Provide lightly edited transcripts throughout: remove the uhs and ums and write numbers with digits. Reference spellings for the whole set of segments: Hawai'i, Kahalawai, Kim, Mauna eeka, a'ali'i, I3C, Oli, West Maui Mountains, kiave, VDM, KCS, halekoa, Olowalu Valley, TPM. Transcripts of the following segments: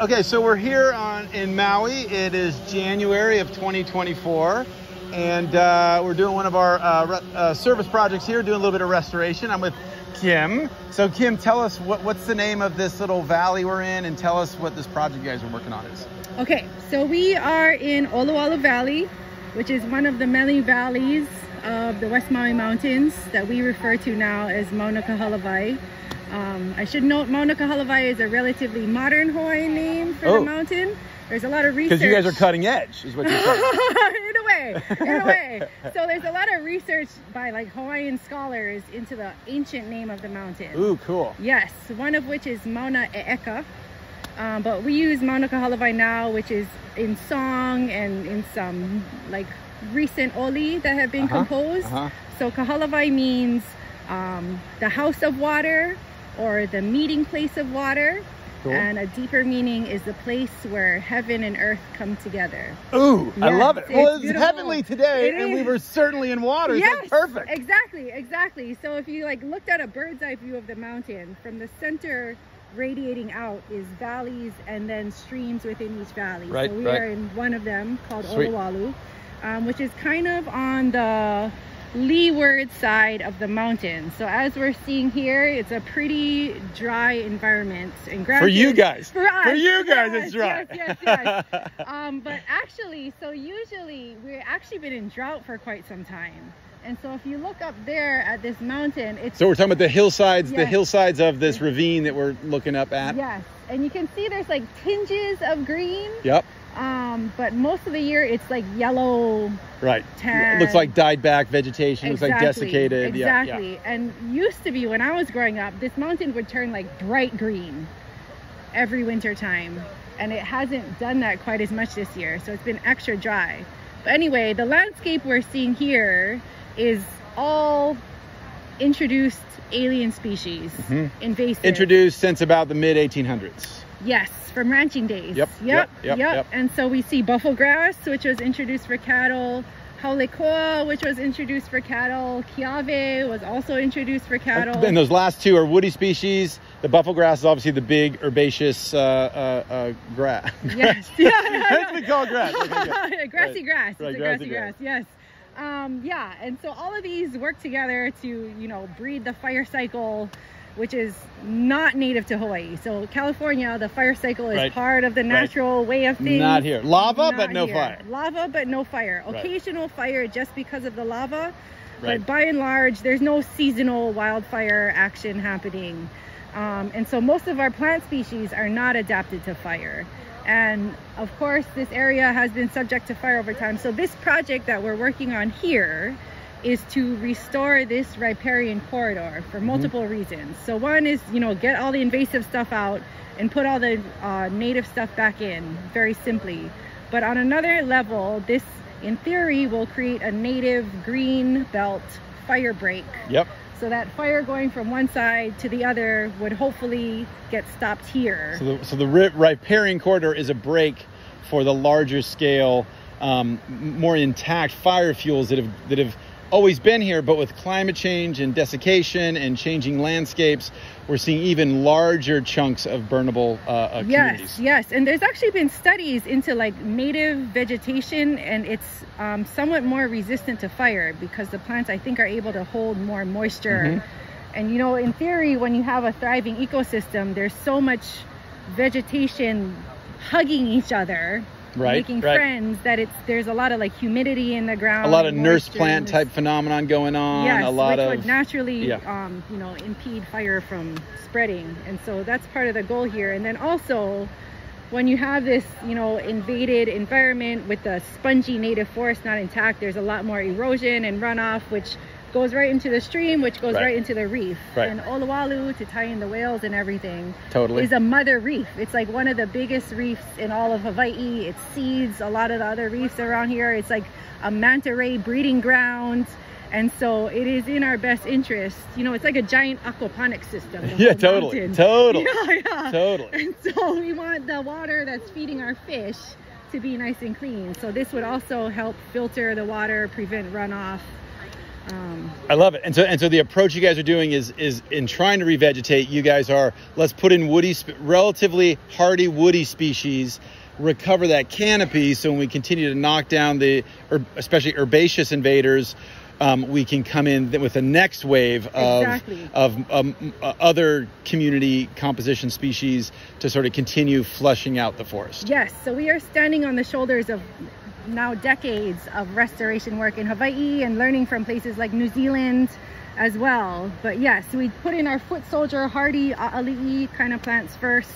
Okay, so we're here in Maui. It is January of 2024, and we're doing one of our service projects here, doing a little bit of restoration. I'm with Kim. So Kim, tell us what's the name of this little valley we're in, and tell us what this project you guys are working on is. Okay, so we are in Olowalu Valley, which is one of the many valleys of the West Maui Mountains that we refer to now as Mauna Kahalawai. I should note Mauna Kahalawai is a relatively modern Hawaiian name for the mountain. There's a lot of research. Because you guys are cutting edge, is what you're saying. In a way. So there's a lot of research by like Hawaiian scholars into the ancient name of the mountain. Ooh, cool. Yes, one of which is Mauna eeka. But we use Mauna Kahalawai now, which is in song and in some like recent Oli that have been composed. So Kahalawai means the house of water, or the meeting place of water. Cool. And a deeper meaning is the place where heaven and earth come together. Ooh, yes, I love it. Well, it's heavenly today, and we were certainly in water. Yes, that's perfect. Exactly, exactly. So if you like looked at a bird's eye view of the mountain, from the center radiating out is valleys and then streams within each valley. Right, so we are in one of them called Olowalu, which is kind of on the leeward side of the mountain. So as we're seeing here, it's a pretty dry environment. And for you guys. For us. For you guys, yes, it's dry. Yes, yes, yes. But actually, so usually we've actually been in drought for quite some time. And so if you look up there at this mountain, it's... So we're talking about the hillsides, yes, the hillsides of this ravine that we're looking up at. Yes. And you can see there's like tinges of green. Yep. But most of the year it's like yellow, tan. It looks like dyed back vegetation. Exactly. It looks like desiccated. Exactly. Yeah, yeah. And used to be when I was growing up, this mountain would turn like bright green every winter time, and it hasn't done that quite as much this year, so it's been extra dry. But anyway, the landscape we're seeing here is all introduced alien species, invasive. Introduced since about the mid 1800s. Yes, from ranching days. Yep. And so we see buffalo grass, which was introduced for cattle, halekoa, which was introduced for cattle, kiave was also introduced for cattle. And those last two are woody species. The buffalo grass is obviously the big herbaceous grass. Yes. That's been called grass. Okay, grassy grass. Right, it's grassy grass. Yes. Yeah, and so all of these work together to, you know, breed the fire cycle, which is not native to Hawaii. So California, the fire cycle is part of the natural way of things. Not here. Lava, but no fire. Lava, but no fire. Occasional fire just because of the lava. But by and large, there's no seasonal wildfire action happening. And so most of our plant species are not adapted to fire. And of course, this area has been subject to fire over time. So this project that we're working on here is to restore this riparian corridor for multiple reasons. So one is, you know, get all the invasive stuff out and put all the native stuff back in, very simply. But on another level, this, in theory, will create a native green belt fire break. Yep. So that fire going from one side to the other would hopefully get stopped here. So the riparian corridor is a break for the larger scale, more intact fire fuels that have always been here, but with climate change and desiccation and changing landscapes, we're seeing even larger chunks of burnable communities. Yes, and there's actually been studies into like native vegetation, and it's somewhat more resistant to fire because the plants, I think, are able to hold more moisture. And you know, in theory, when you have a thriving ecosystem, there's so much vegetation hugging each other, making friends, that there's a lot of like humidity in the ground, a lot of nurse plant type phenomenon going on, a lot of which would naturally you know, impede fire from spreading. And so that's part of the goal here. And then also, when you have this, you know, invaded environment with the spongy native forest not intact, there's a lot more erosion and runoff, which goes right into the stream, which goes right into the reef. And Olowalu, to tie in the whales and everything, is a mother reef. It's like one of the biggest reefs in all of Hawai'i. It seeds a lot of the other reefs around here. It's like a manta ray breeding ground. And so it is in our best interest. You know, it's like a giant aquaponic system. Yeah, totally. Totally. Yeah, yeah. Totally. And so we want the water that's feeding our fish to be nice and clean. So this would also help filter the water, prevent runoff. I love it. And so the approach you guys are doing is in trying to revegetate, you guys are, let's put in relatively hardy woody species, recover that canopy, so when we continue to knock down the, especially herbaceous invaders, we can come in with the next wave of, exactly, of other community composition species to sort of continue flushing out the forest. Yes, so we are standing on the shoulders of now decades of restoration work in Hawaii and learning from places like New Zealand as well. But yes, we put in our foot soldier, hardy, a'ali'i kind of plants first.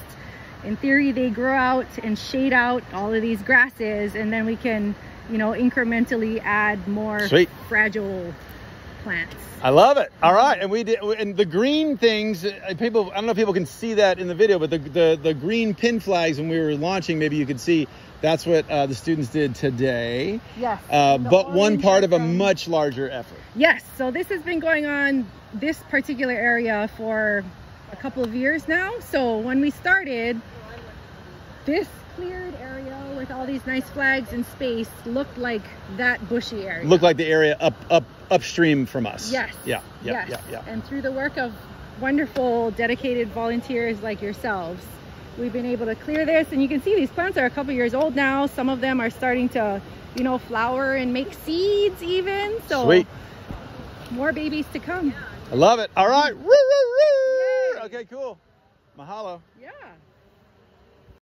In theory, they grow out and shade out all of these grasses, and then we can, you know, incrementally add more Sweet. Fragile plants. I love it. All right, and we did, and the green things, people, I don't know if people can see that in the video, but the green pin flags when we were launching, maybe you could see, that's what the students did today. Yes. But one part of a much larger effort. Yes, so this has been going on, this particular area, for a couple of years now. So when we started, this cleared area with all these nice flags and space looked like that bushy area. Looked like the area upstream from us. Yes. Yeah. And through the work of wonderful, dedicated volunteers like yourselves, we've been able to clear this, and you can see these plants are a couple years old now. Some of them are starting to, you know, flower and make seeds even. So Sweet. More babies to come. I love it. All right. Woo, woo, woo. Okay, cool. Mahalo. Yeah.